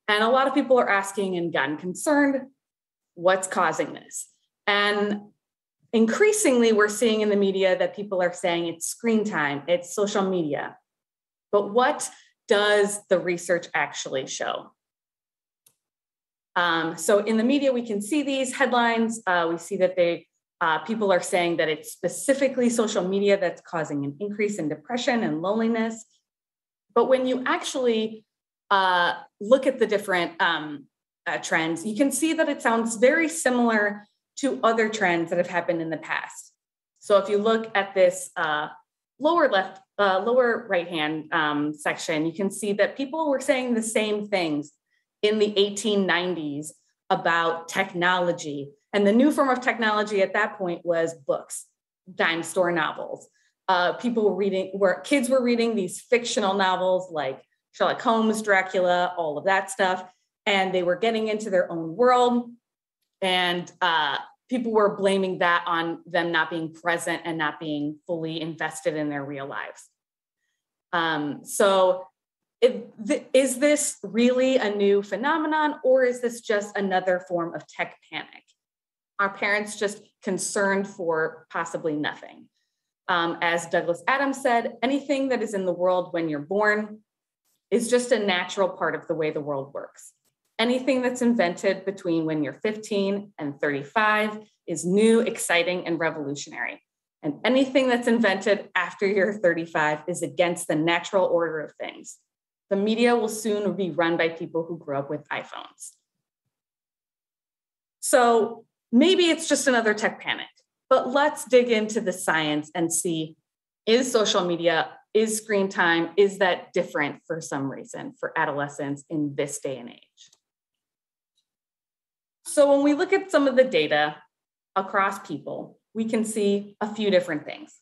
And a lot of people are asking and gotten concerned, what's causing this? And increasingly, we're seeing in the media that people are saying it's screen time, it's social media. But what does the research actually show? Um, so in the media, we can see these headlines. Uh, we see that they uh, people are saying that it's specifically social media that's causing an increase in depression and loneliness. But when you actually uh, look at the different um, Uh, trends, you can see that it sounds very similar to other trends that have happened in the past. So if you look at this uh, lower left, uh, lower right hand um, section, you can see that people were saying the same things in the eighteen nineties about technology. And the new form of technology at that point was books, dime store novels. Uh, people were reading, were, kids were reading these fictional novels like Sherlock Holmes, Dracula, all of that stuff. And they were getting into their own world, and uh, people were blaming that on them not being present and not being fully invested in their real lives. Um, so it, th is this really a new phenomenon, or is this just another form of tech panic? Are parents just concerned for possibly nothing? Um, as Douglas Adams said, anything that is in the world when you're born is just a natural part of the way the world works. Anything that's invented between when you're fifteen and thirty-five is new, exciting, and revolutionary. And anything that's invented after you're thirty-five is against the natural order of things. The media will soon be run by people who grew up with iPhones. So maybe it's just another tech panic, but let's dig into the science and see, is social media, is screen time, is that different for some reason for adolescents in this day and age? So when we look at some of the data across people, we can see a few different things.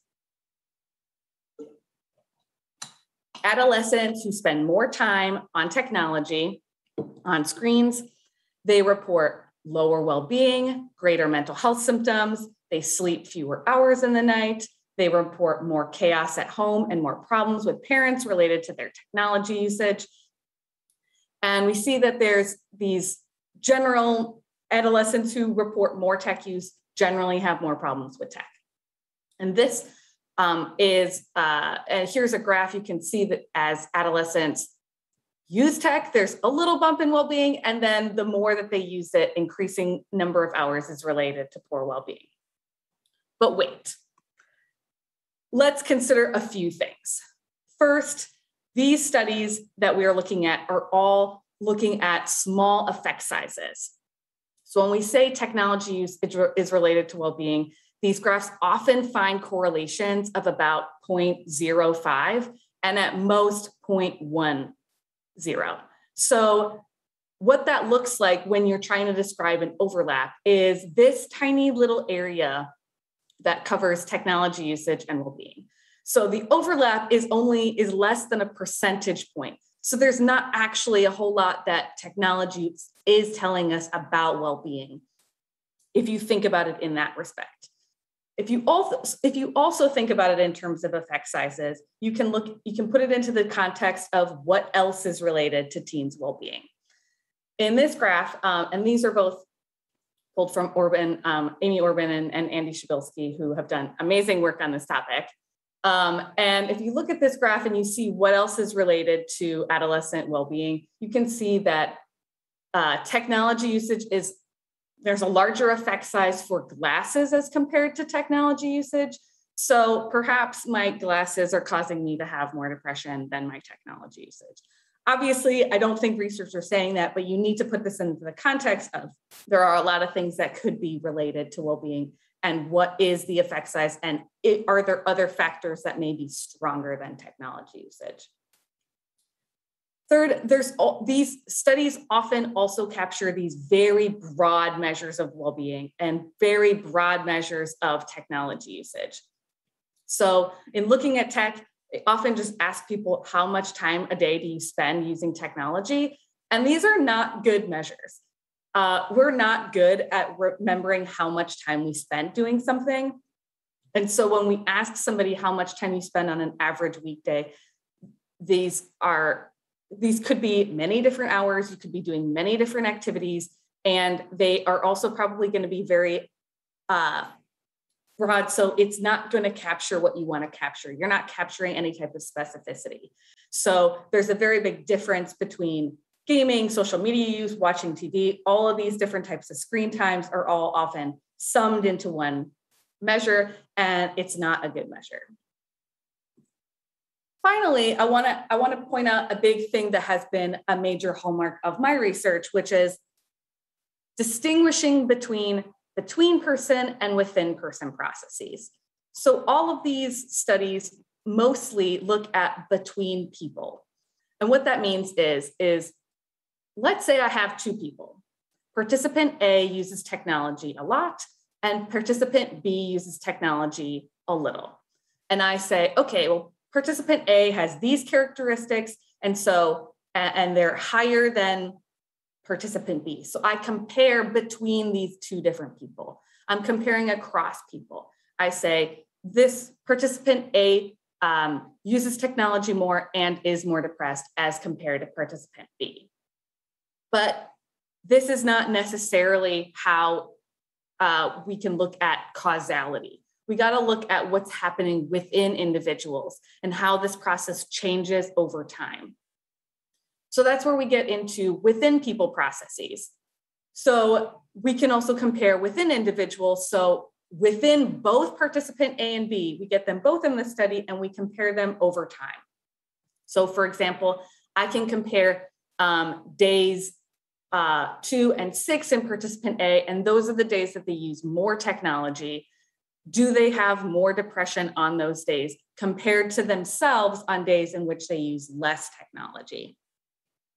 Adolescents who spend more time on technology, on screens, they report lower well-being, greater mental health symptoms, they sleep fewer hours in the night, they report more chaos at home and more problems with parents related to their technology usage. And we see that there's these general adolescents who report more tech use generally have more problems with tech. And this um, is, uh, and here's a graph, you can see that as adolescents use tech, there's a little bump in well-being, and then the more that they use it, increasing number of hours is related to poor well-being. But wait, let's consider a few things. First, these studies that we are looking at are all looking at small effect sizes. So when we say technology use is related to well-being, these graphs often find correlations of about zero point zero five and at most zero point one zero. So what that looks like when you're trying to describe an overlap is this tiny little area that covers technology usage and well-being. So the overlap is only is less than a percentage point. So there's not actually a whole lot that technology is telling us about well-being if you think about it in that respect. If you also if you also think about it in terms of effect sizes, you can look you can put it into the context of what else is related to teens' well-being. In this graph, um, and these are both pulled from Orban, um, Amy Orban and, and Andy Shabilsky, who have done amazing work on this topic. Um, and if you look at this graph and you see what else is related to adolescent well-being, you can see that uh, technology usage is there's a larger effect size for glasses as compared to technology usage. So perhaps my glasses are causing me to have more depression than my technology usage. Obviously, I don't think researchers are saying that, but you need to put this into the context of there are a lot of things that could be related to well-being and what is the effect size and it, are there other factors that may be stronger than technology usage. Third, there's all, these studies often also capture these very broad measures of well-being and very broad measures of technology usage. So in looking at tech, they often just ask people, how much time a day do you spend using technology? And these are not good measures. Uh, we're not good at remembering how much time we spend doing something. And so when we ask somebody how much time you spend on an average weekday, these are these could be many different hours. You could be doing many different activities, and they are also probably going to be very uh, broad, so it's not going to capture what you want to capture. You're not capturing any type of specificity. So there's a very big difference between gaming, social media use, watching T V. All of these different types of screen times are all often summed into one measure, and it's not a good measure. Finally, I want to I want to point out a big thing that has been a major hallmark of my research, which is distinguishing between between person and within person processes. So all of these studies mostly look at between people. And what that means is, is let's say I have two people. Participant A uses technology a lot and participant B uses technology a little. And I say, okay, well, participant A has these characteristics and so, and they're higher than participant B. So I compare between these two different people. I'm comparing across people. I say this participant A um, uses technology more and is more depressed as compared to participant B. But this is not necessarily how uh, we can look at causality. We got to look at what's happening within individuals and how this process changes over time. So that's where we get into within people processes. So we can also compare within individuals. So within both participant A and B, we get them both in the study and we compare them over time. So for example, I can compare um, days uh, two and six in participant A, and those are the days that they use more technology. Do they have more depression on those days compared to themselves on days in which they use less technology?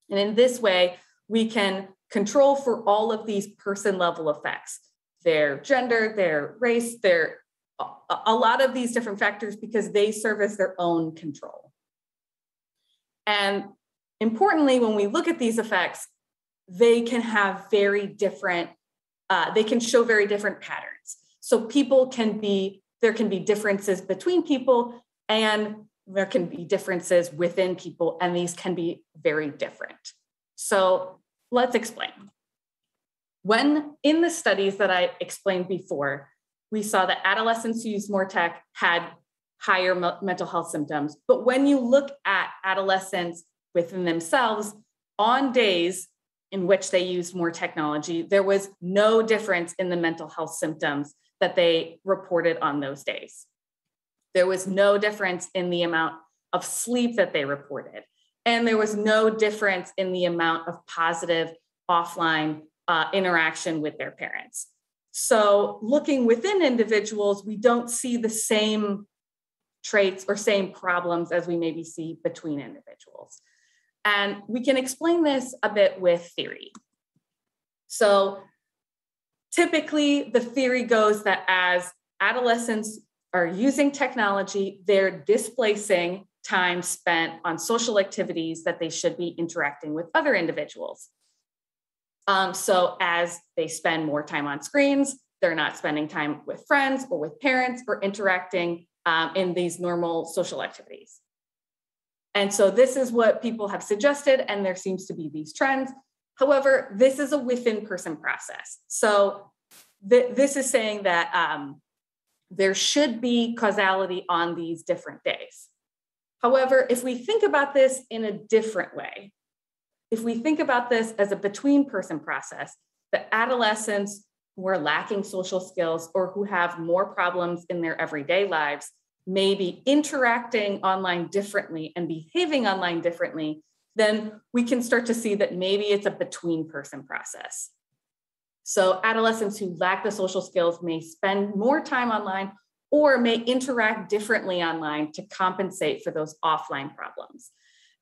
And in this way, we can control for all of these person level effects, their gender, their race, their a lot of these different factors, because they serve as their own control. And importantly, when we look at these effects, they can have very different, uh, they can show very different patterns. So people can be, there can be differences between people, and there can be differences within people, and these can be very different. So let's explain. When in the studies that I explained before, we saw that adolescents who used more tech had higher me- mental health symptoms. But when you look at adolescents within themselves on days in which they used more technology, there was no difference in the mental health symptoms that they reported on those days. There was no difference in the amount of sleep that they reported. And there was no difference in the amount of positive offline uh, interaction with their parents. So looking within individuals, we don't see the same traits or same problems as we maybe see between individuals. And we can explain this a bit with theory. So typically the theory goes that as adolescents are using technology, they're displacing time spent on social activities that they should be interacting with other individuals. Um, so as they spend more time on screens, they're not spending time with friends or with parents or interacting um, in these normal social activities. And so this is what people have suggested, and there seems to be these trends. However, this is a within-person process. So th- this is saying that um, there should be causality on these different days. However, if we think about this in a different way, if we think about this as a between-person process, the adolescents who are lacking social skills or who have more problems in their everyday lives may be interacting online differently and behaving online differently, then we can start to see that maybe it's a between-person process. So adolescents who lack the social skills may spend more time online or may interact differently online to compensate for those offline problems.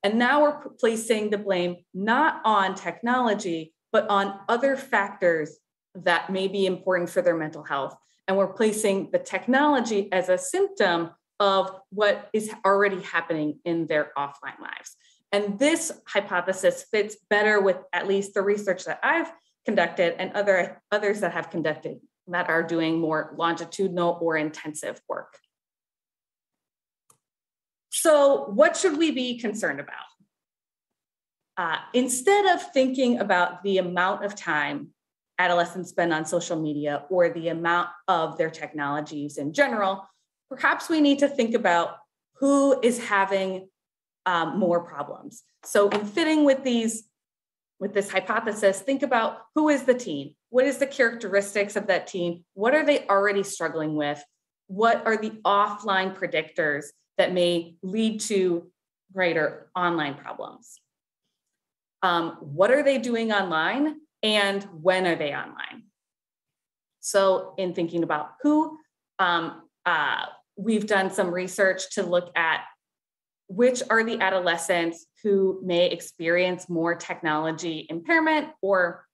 And now we're placing the blame not on technology, but on other factors that may be important for their mental health. And we're placing the technology as a symptom of what is already happening in their offline lives. And this hypothesis fits better with at least the research that I've conducted and other, others that have conducted that are doing more longitudinal or intensive work. So what should we be concerned about? Uh, instead of thinking about the amount of time adolescents spend on social media or the amount of their technology use in general, perhaps we need to think about who is having um, more problems. So in fitting with these, with this hypothesis, think about who is the teen? What is the characteristics of that teen? What are they already struggling with? What are the offline predictors that may lead to greater online problems? Um, what are they doing online, and when are they online? So in thinking about who, um, uh, we've done some research to look at which are the adolescents who may experience more technology impairment or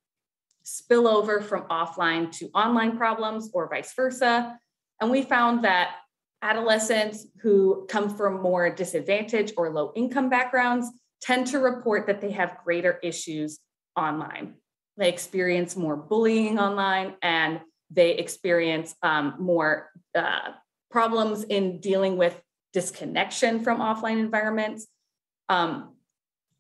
spillover from offline to online problems or vice versa. And we found that adolescents who come from more disadvantaged or low income backgrounds tend to report that they have greater issues online. They experience more bullying online, and they experience um, more uh, problems in dealing with disconnection from offline environments. Um,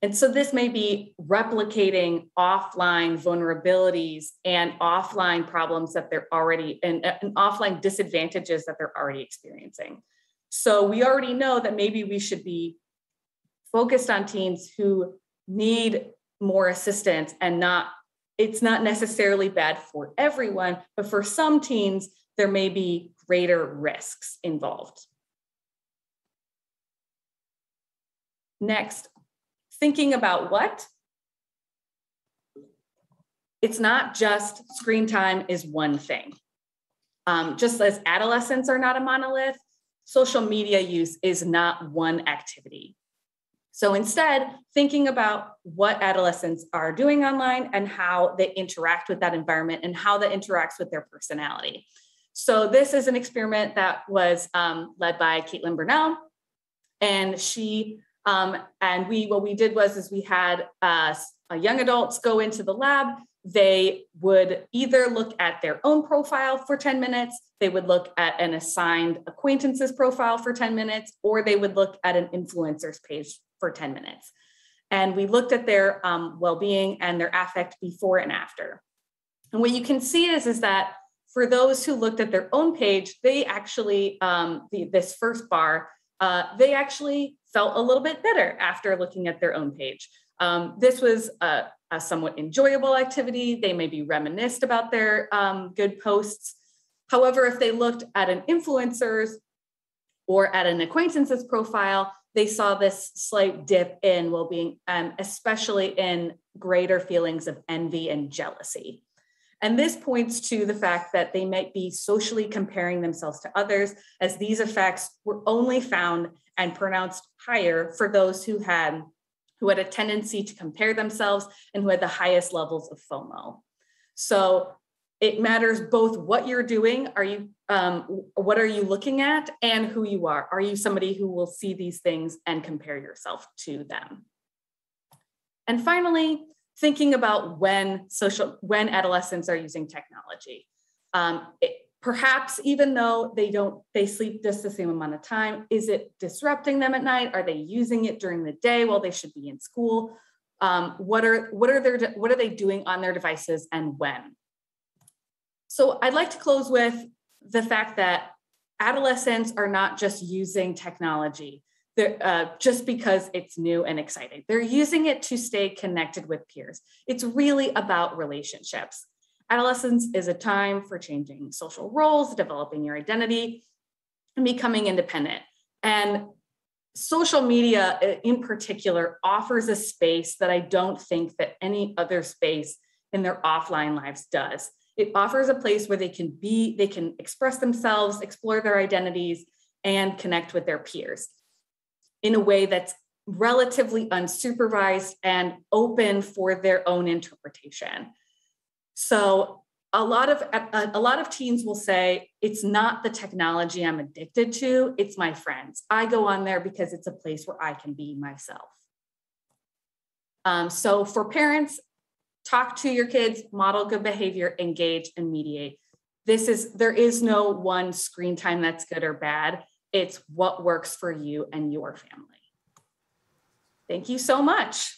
and so this may be replicating offline vulnerabilities and offline problems that they're already, and, and offline disadvantages that they're already experiencing. So we already know that maybe we should be focused on teens who need more assistance, and not, it's not necessarily bad for everyone, but for some teens, there may be greater risks involved. Next, thinking about what? it's not just screen time is one thing. Um, just as adolescents are not a monolith, social media use is not one activity. So instead, thinking about what adolescents are doing online and how they interact with that environment and how that interacts with their personality. So this is an experiment that was um, led by Caitlin Burnell, and she um, and we what we did was is we had uh, young adults go into the lab. They would either look at their own profile for ten minutes, they would look at an assigned acquaintance's profile for ten minutes, or they would look at an influencer's page for ten minutes. And we looked at their um, well-being and their affect before and after. And what you can see is, is that for those who looked at their own page, they actually, um, the, this first bar, uh, they actually felt a little bit better after looking at their own page. Um, this was a, a somewhat enjoyable activity. They maybe reminisced about their um, good posts. However, if they looked at an influencer's or at an acquaintance's profile, they saw this slight dip in well-being, um, especially in greater feelings of envy and jealousy. And this points to the fact that they might be socially comparing themselves to others, as these effects were only found and pronounced higher for those who had who had a tendency to compare themselves and who had the highest levels of FOMO. So it matters both what you're doing, are you, um, what are you looking at, and who you are. Are you somebody who will see these things and compare yourself to them? And finally, thinking about when social, when adolescents are using technology. Um, it, perhaps even though they don't, they sleep just the same amount of time, is it disrupting them at night? Are they using it during the day while they should be in school? Um, what are what are their what are they doing on their devices and when? So I'd like to close with the fact that adolescents are not just using technology uh, just because it's new and exciting. They're using it to stay connected with peers. It's really about relationships. Adolescence is a time for changing social roles, developing your identity, and becoming independent. And social media in particular offers a space that I don't think that any other space in their offline lives does. It offers a place where they can be, they can express themselves, explore their identities, and connect with their peers in a way that's relatively unsupervised and open for their own interpretation. So a lot of a lot of teens will say, it's not the technology I'm addicted to, it's my friends. I go on there because it's a place where I can be myself. Um, so for parents, talk to your kids, model good behavior, engage and mediate. This is, there is no one screen time that's good or bad. It's what works for you and your family. Thank you so much.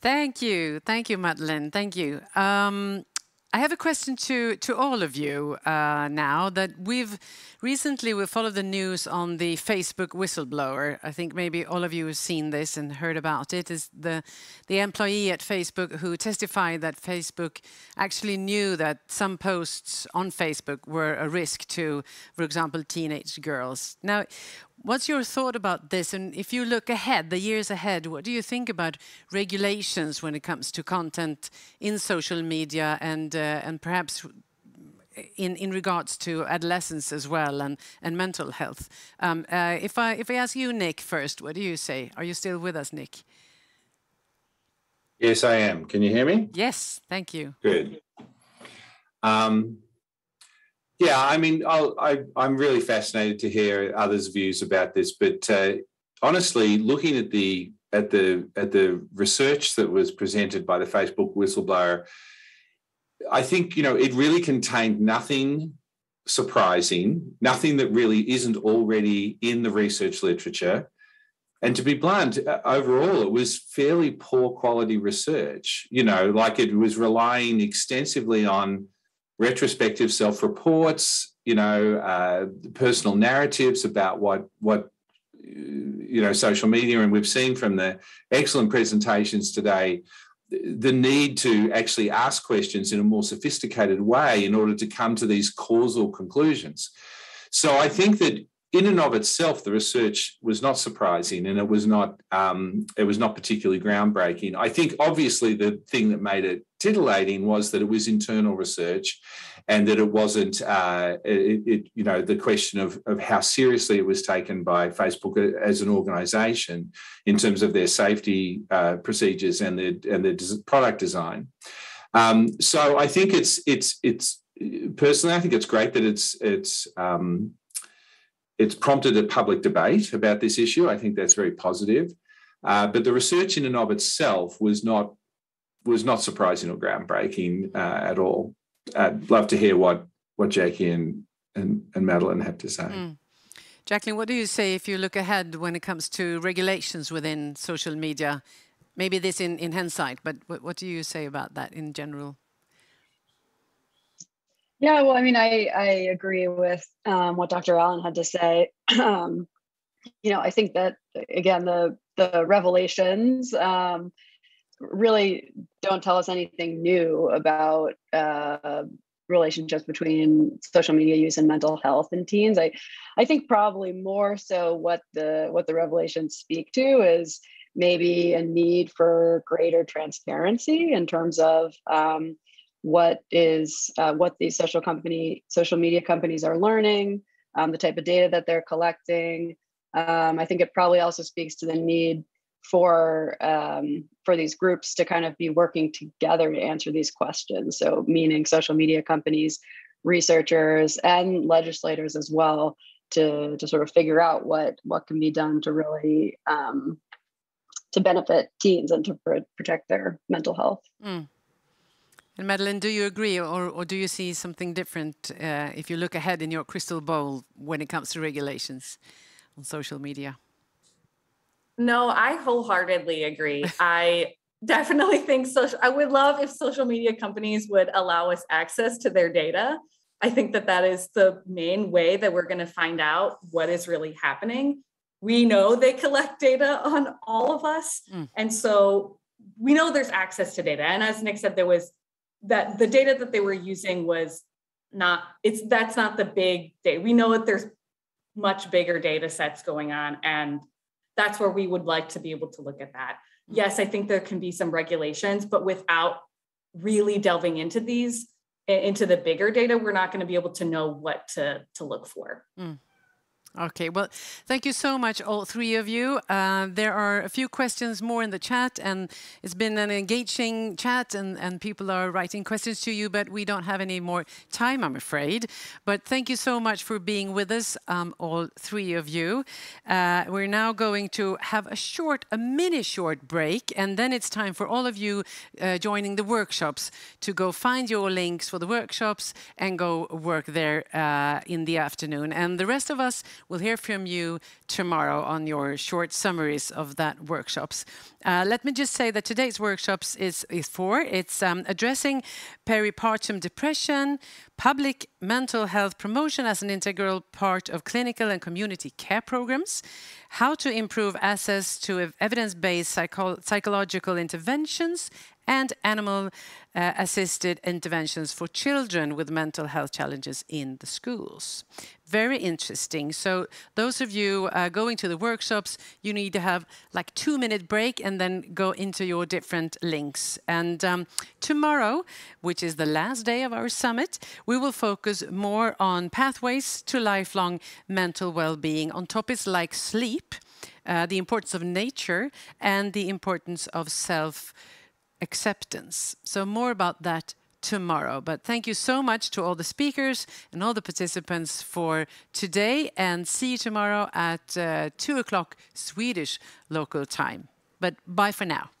Thank you. Thank you, Madeleine. Thank you. Um, I have a question to, to all of you uh, now that we've recently we followed the news on the Facebook whistleblower. I think maybe all of you have seen this and heard about it. It's the, the employee at Facebook who testified that Facebook actually knew that some posts on Facebook were a risk to, for example, teenage girls. Now, what's your thought about this? And if you look ahead, the years ahead, what do you think about regulations when it comes to content in social media and uh, and perhaps in in regards to adolescence as well and and mental health? Um, uh, if I if I ask you, Nick, first, what do you say? Are you still with us, Nick? Yes, I am. Can you hear me? Yes, thank you. Good. Um, Yeah, I mean, I'll, I, I'm really fascinated to hear others' views about this. But uh, honestly, looking at the at the at the research that was presented by the Facebook whistleblower, I think you know it really contained nothing surprising, nothing that really isn't already in the research literature. And to be blunt, overall, it was fairly poor quality research. You know, like it was relying extensively on retrospective self-reports, you know, uh, personal narratives about what, what, you know, social media, and we've seen from the excellent presentations today, the need to actually ask questions in a more sophisticated way in order to come to these causal conclusions. So I think that in and of itself, the research was not surprising, and it was not um, it was not particularly groundbreaking. I think obviously the thing that made it titillating was that it was internal research, and that it wasn't uh, it, it, you know, the question of of how seriously it was taken by Facebook as an organisation in terms of their safety uh, procedures and their and their product design. Um, so I think it's it's it's personally I think it's great that it's it's. Um, It's prompted a public debate about this issue. I think that's very positive. Uh, but the research in and of itself was not was not surprising or groundbreaking uh, at all. I'd love to hear what, what Jackie and, and, and Madeleine have to say. Mm. Jacqueline, what do you say if you look ahead when it comes to regulations within social media? Maybe this in, in hindsight, but what, what do you say about that in general? Yeah, well, I mean, I, I agree with um, what Doctor Allen had to say. Um, you know, I think that, again, the the revelations um, really don't tell us anything new about uh, relationships between social media use and mental health in teens. I, I think probably more so what the what the revelations speak to is maybe a need for greater transparency in terms of um, what is uh, what these social company social media companies are learning, um, the type of data that they're collecting. Um, I think it probably also speaks to the need for um, for these groups to kind of be working together to answer these questions. So, meaning social media companies, researchers, and legislators as well, to to sort of figure out what what can be done to really um, to benefit teens and to pr protect their mental health. Mm. And Madeleine, do you agree, or, or do you see something different uh, if you look ahead in your crystal ball when it comes to regulations on social media? No, I wholeheartedly agree. I definitely think social, I would love if social media companies would allow us access to their data. I think that that is the main way that we're going to find out what is really happening. We know they collect data on all of us. Mm. And so we know there's access to data. And as Nick said, there was that the data that they were using was not, it's, that's not the big data. We know that there's much bigger data sets going on, and that's where we would like to be able to look at that. Yes, I think there can be some regulations, but without really delving into these, into the bigger data, we're not going to be able to know what to, to look for. Mm. Okay, well, thank you so much, all three of you. Uh, there are a few questions more in the chat, and it's been an engaging chat, and, and people are writing questions to you, but we don't have any more time, I'm afraid. But thank you so much for being with us, um, all three of you. Uh, we're now going to have a short, a mini short break, and then it's time for all of you uh, joining the workshops to go find your links for the workshops and go work there uh, in the afternoon. And the rest of us, we'll hear from you tomorrow on your short summaries of that workshops. Uh, let me just say that today's workshops is, is for, it's um, addressing peripartum depression, public mental health promotion as an integral part of clinical and community care programs, how to improve access to evidence-based psycho psychological interventions, and animal-assisted uh, interventions for children with mental health challenges in the schools. Very interesting. So those of you uh, going to the workshops, you need to have like two-minute break and then go into your different links. And um, tomorrow, which is the last day of our summit, we will focus more on pathways to lifelong mental well-being on topics like sleep, uh, the importance of nature, and the importance of self acceptance. So more about that tomorrow. But thank you so much to all the speakers and all the participants for today, and see you tomorrow at uh, two o'clock Swedish local time. But bye for now.